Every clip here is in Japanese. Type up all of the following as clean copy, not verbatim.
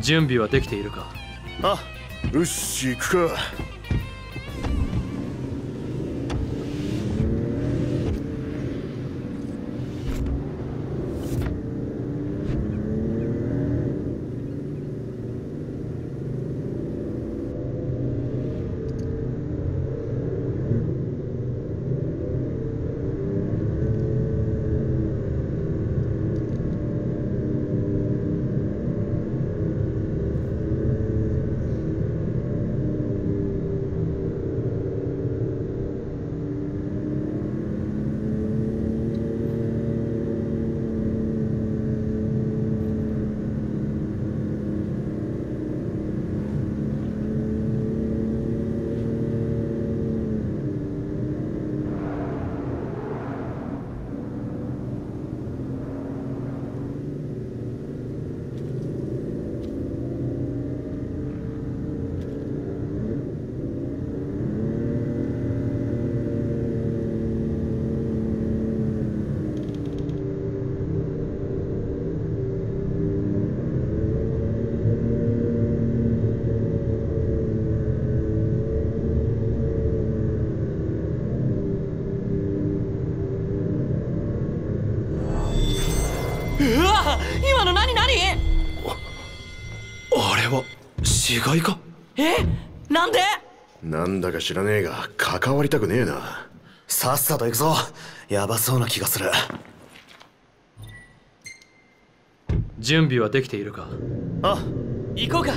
準備はできているか？あ、うっし、行くか。違いか？え？なんで？なんだか知らねえが関わりたくねえな。さっさと行くぞ。やばそうな気がする。準備はできているか？あ、行こうか。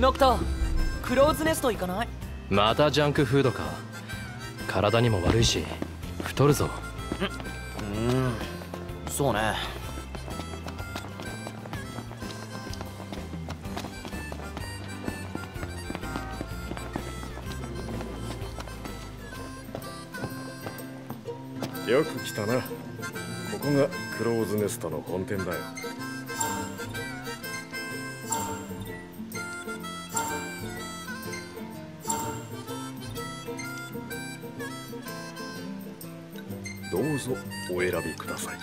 ノクタ、クローズネスト行かない？またジャンクフードか。体にも悪いし太るぞ。そうね。よく来たな。ここがクローズネストの本店だよ。どうぞお選びください。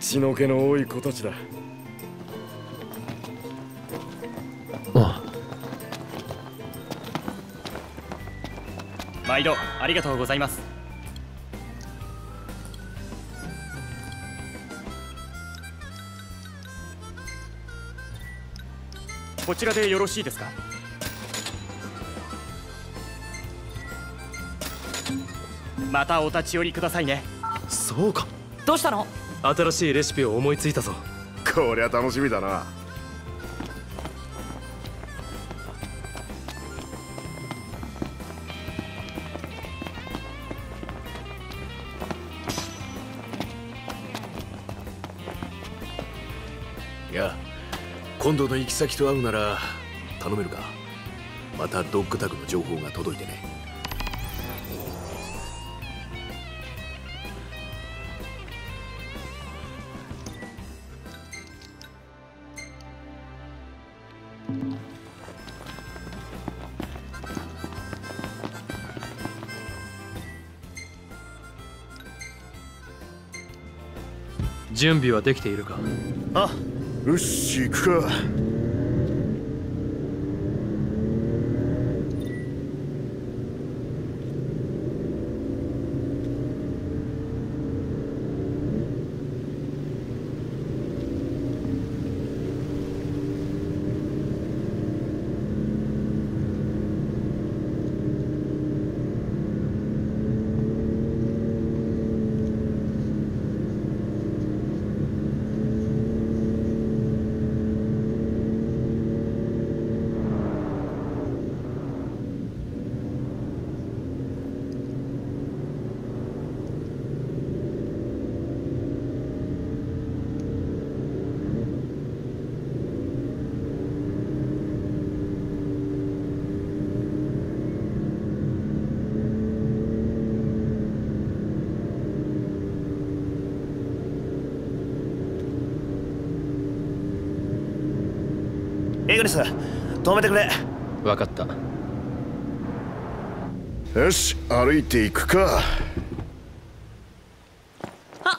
血の気の多い子たちだ。ああ、毎度ありがとうございます。こちらでよろしいですか？またお立ち寄りくださいね。そうか。どうしたの？新しいレシピを思いついたぞ。こりゃ楽しみだな。今度の行き先と会うなら頼めるか。またドッグタグの情報が届いてね。準備はできているか。あ、よし行くか。エグニス、止めてくれ。分かった。よし、歩いていくか。あっ、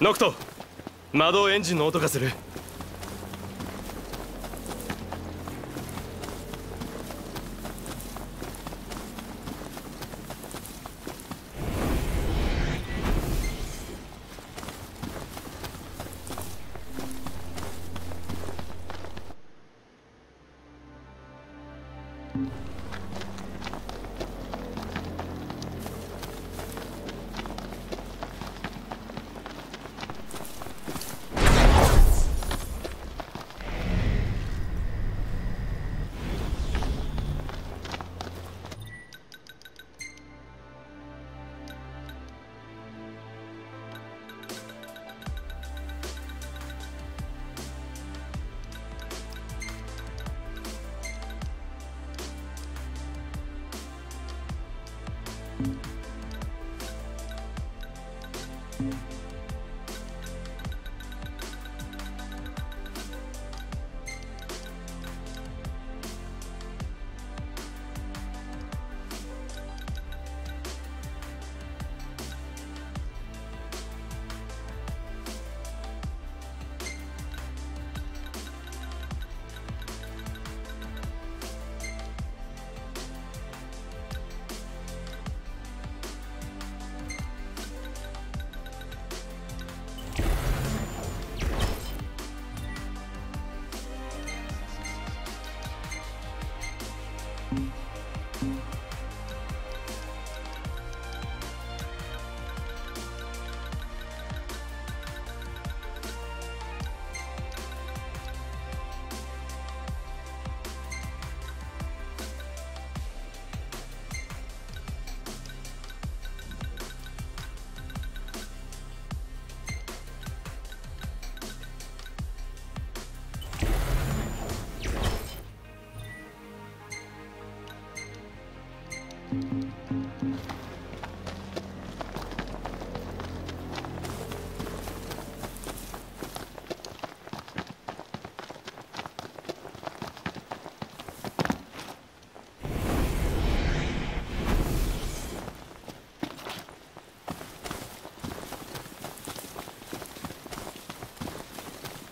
ノクト、窓エンジンの音がする。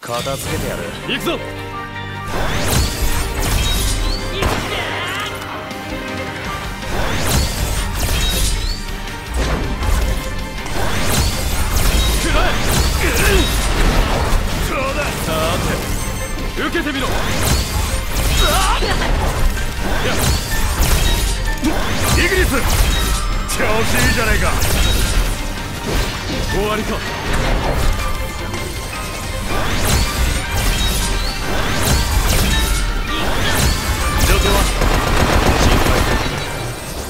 片付けてやる。行くぞ。さて、受けてみろ。イグニス、調子いいじゃねえか。終わりか。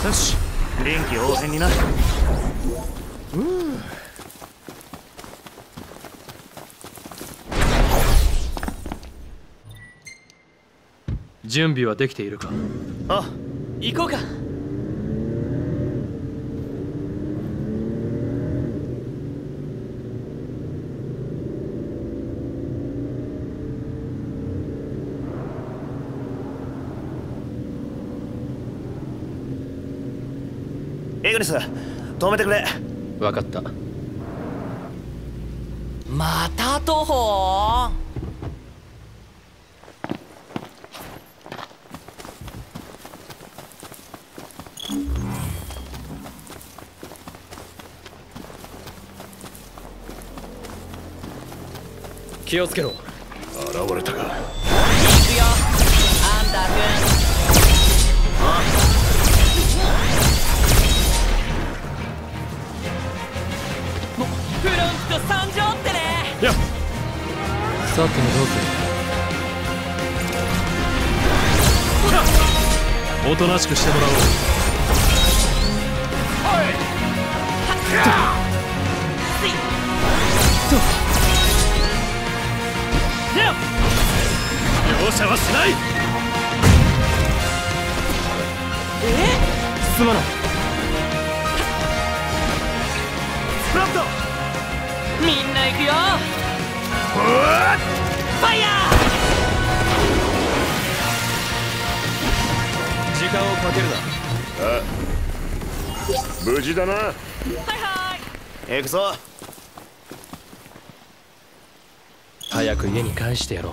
よし、臨機応変にな。準備はできているか？あ、行こうか。エグニス、止めてくれ。分かった。また徒歩？気をつけろ。現れたか。行くよ、アンダー君。フロント参上ってね。いや、さっきのどうせおとなしくしてもらおう。はいっ、容赦はしない。すまない。スプラット、みんな行くよ。ファイヤー。時間をかけるな。あ、無事だな。はいはい、行くぞ。早く家に返してやろう。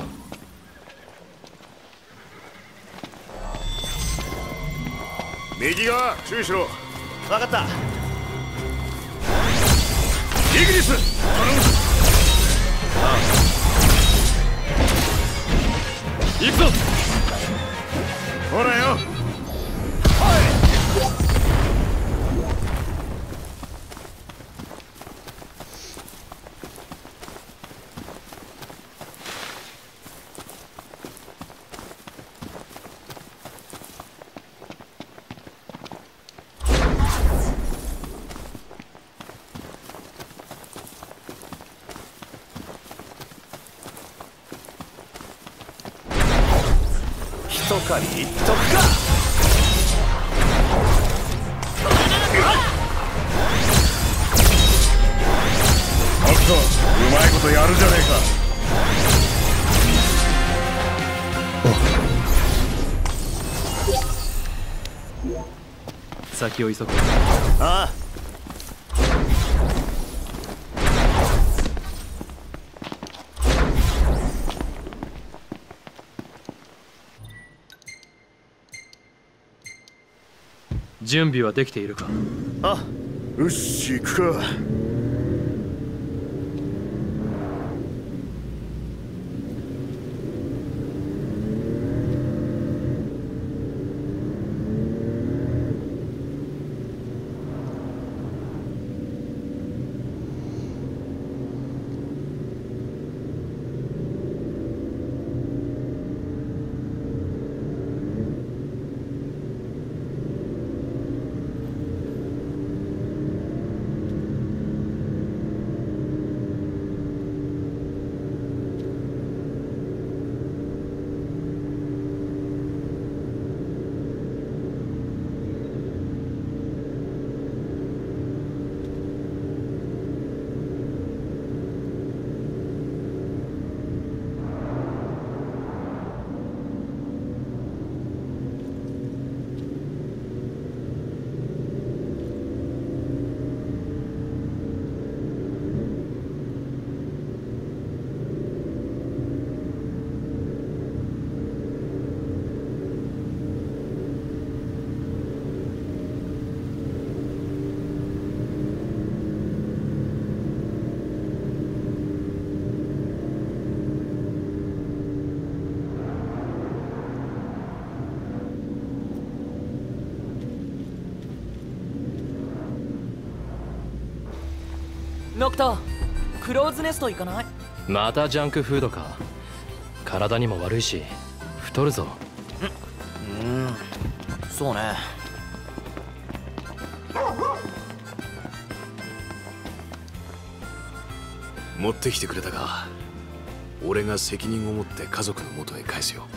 右側注意しろ。分かった。イグニス、頼む。行くぞ。ほらよ。どっかに行っとくか。おっと、うまいことやるじゃねえか。先を急ぐ。ああ、準備はできているか？あ、うっし、行くか。ノクタ、クローズネスト行かない？またジャンクフードか。体にも悪いし太るぞ。そうね。持ってきてくれたか。俺が責任を持って家族の元へ返すよ。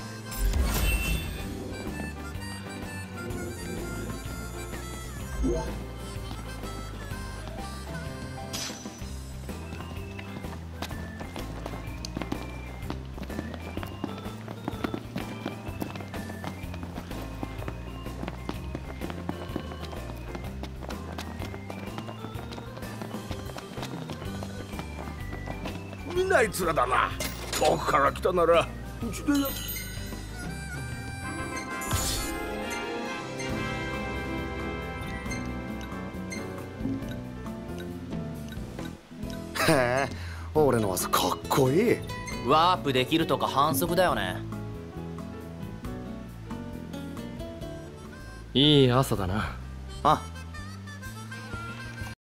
みんなあいつらだな。遠くから来たならうちでや。 へえ、俺の技かっこいい。ワープできるとか反則だよね。いい朝だな。あ、